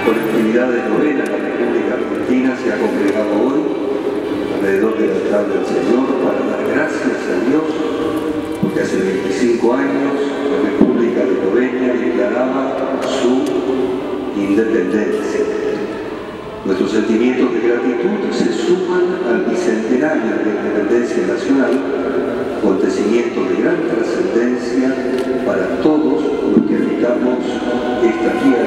La colectividad de novena de la República Argentina se ha congregado hoy alrededor del altar del Señor para dar gracias a Dios porque hace 25 años la República de Eslovenia declaraba su independencia. Nuestros sentimientos de gratitud se suman al bicentenario de la independencia nacional, acontecimiento de gran trascendencia para todos los que habitamos esta tierra.